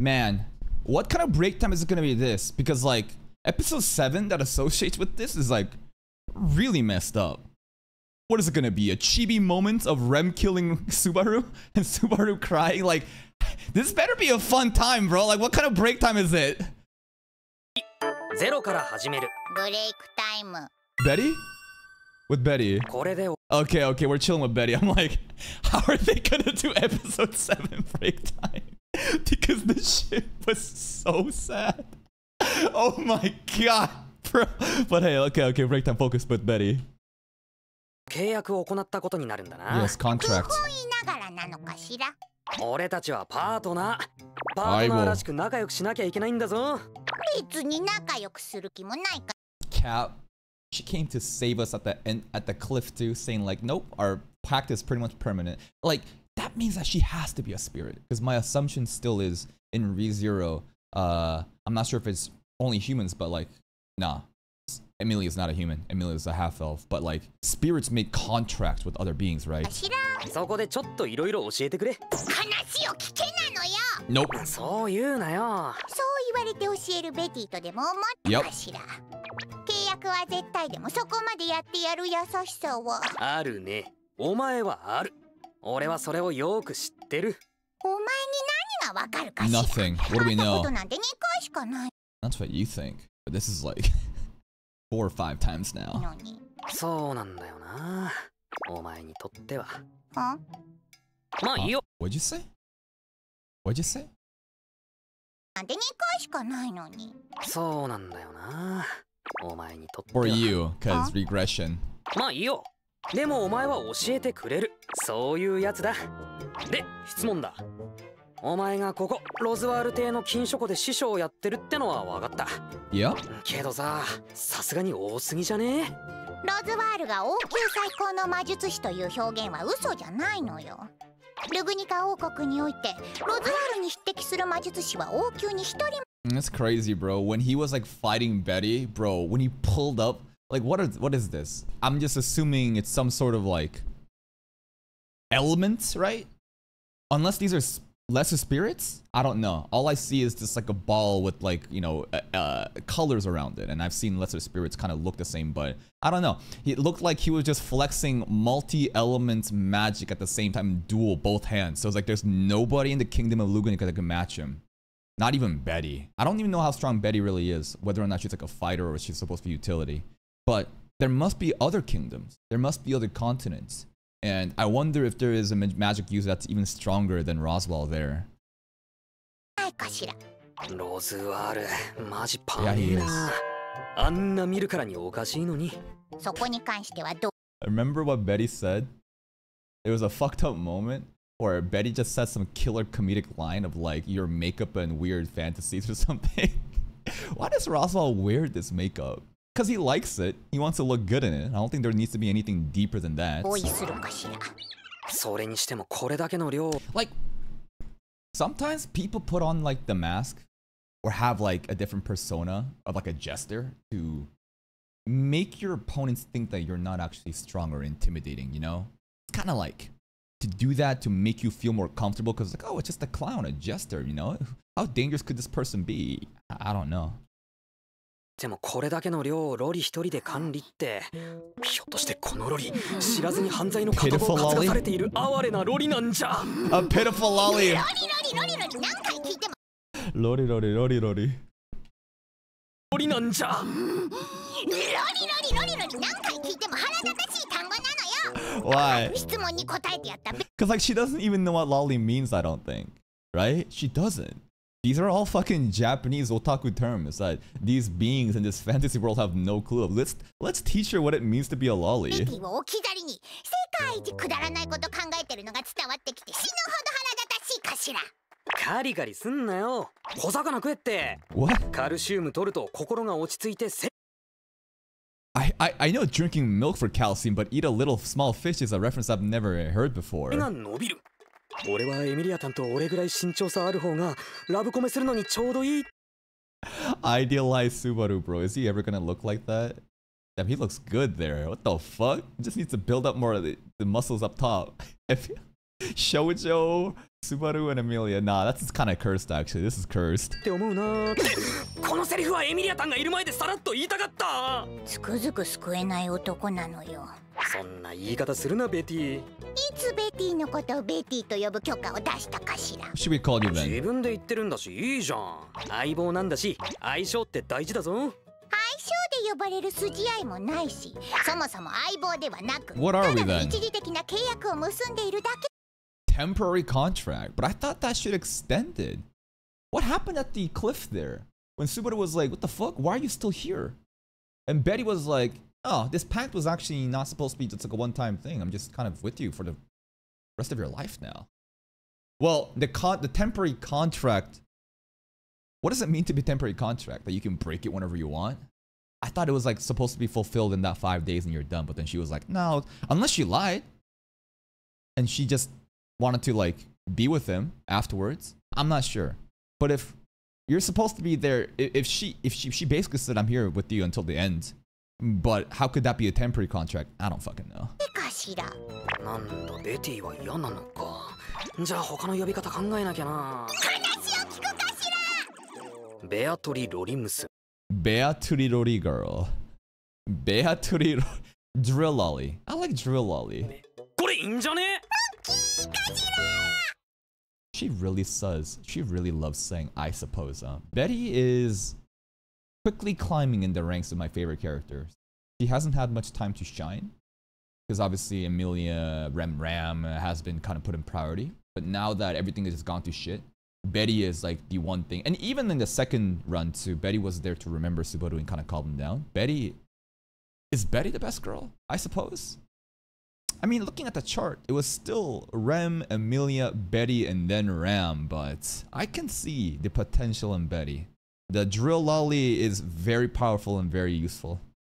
Man, what kind of break time is it gonna be this? Because like episode 7 that associates with this is like really messed up. What is it gonna be? A chibi moment of Rem killing Subaru and Subaru crying? Like, this better be a fun time, bro. Like, what kind of break time is it? Breaktime. Betty? With Betty. Okay, okay, we're chilling with Betty. I'm like, how are they gonna do episode 7 break time? Because this shit was so sad. Oh my god, bro. But hey, okay, okay, break time, focus with Betty. Yes, contract. Cap. She came to save us at the end, at the cliff too, saying like, nope, our pact is pretty much permanent. Like, that means that she has to be a spirit. Because my assumption still is in Re:Zero, I'm not sure if it's only humans, but like, nah. Emilia is not a human. Emilia is a half-elf. But like, spirits make contracts with other beings, right? Nope. Yep. Nothing. What do we know? That's what you think. But this is like 4 or 5 times now. Huh? What'd you say? What'd you say? For you, cause regression. Yeah? That's crazy, bro. When he was like fighting Betty, bro, when he pulled up, like, what is this? I'm just assuming it's some sort of like element, right? Unless these are lesser spirits? I don't know. All I see is just like a ball with like, you know, colors around it. And I've seen lesser spirits kind of look the same, but I don't know. It looked like he was just flexing multi-element magic at the same time, dual, both hands. So it's like there's nobody in the kingdom of Luganica that can match him. Not even Betty. I don't even know how strong Betty really is, whether or not she's like a fighter or she's supposed to be utility. But there must be other kingdoms. There must be other continents. And I wonder if there is a magic user that's even stronger than Roswell there. Yeah, he is. Remember what Betty said? It was a fucked up moment where Betty just said some killer comedic line of like, your makeup and weird fantasies or something. Why does Roswell wear this makeup? Because he likes it. He wants to look good in it. I don't think there needs to be anything deeper than that. So. Like, sometimes people put on like the mask or have like a different persona of like a jester to make your opponents think that you're not actually strong or intimidating, you know? It's kind of like to do that to make you feel more comfortable because like, oh, it's just a clown, a jester, you know? How dangerous could this person be? I don't know. Pitiful lolly? A pitiful lolly! Lori, lori, lori, lori. Why? Because like she doesn't even know what lolly means, I don't think. Right? She doesn't. These are all fucking Japanese otaku terms that these beings in this fantasy world have no clue of. Let's teach her what it means to be a lolly. What? I know drinking milk for calcium, but eat a little small fish is a reference I've never heard before. Idealized Subaru, bro. Is he ever gonna look like that? Damn, he looks good there. What the fuck? Just needs to build up more of the muscles up top. If Shoujo, Subaru, and Emilia. Nah, that's kind of cursed actually. This is cursed. Should we call you then? What are we then? Temporary contract, but I thought that should extend it. What happened at the cliff there? When Subaru was like, what the fuck? Why are you still here? And Betty was like, oh, this pact was actually not supposed to be just like a one-time thing. I'm just kind of with you for the rest of your life now. Well, the temporary contract... What does it mean to be temporary contract? That you can break it whenever you want? I thought it was like supposed to be fulfilled in that 5 days and you're done, but then she was like, no, unless she lied. And she just wanted to like be with him afterwards. I'm not sure. But if you're supposed to be there, if she basically said, I'm here with you until the end. But how could that be a temporary contract? I don't fucking know. Beatrice Loli girl. Beatrice Drill Lolly. I like Drill Lolly. She really says. She really loves saying, I suppose. Betty is quickly climbing in the ranks of my favorite characters. She hasn't had much time to shine. Because obviously Emilia, Ram has been kind of put in priority. But now that everything has just gone to shit, Betty is like the one thing. And even in the second run too, Betty was there to remember Subaru and kind of calm him down. Is Betty the best girl? I suppose. I mean, looking at the chart, it was still Rem, Emilia, Betty, and then Ram. But I can see the potential in Betty. The Drill Lolly is very powerful and very useful.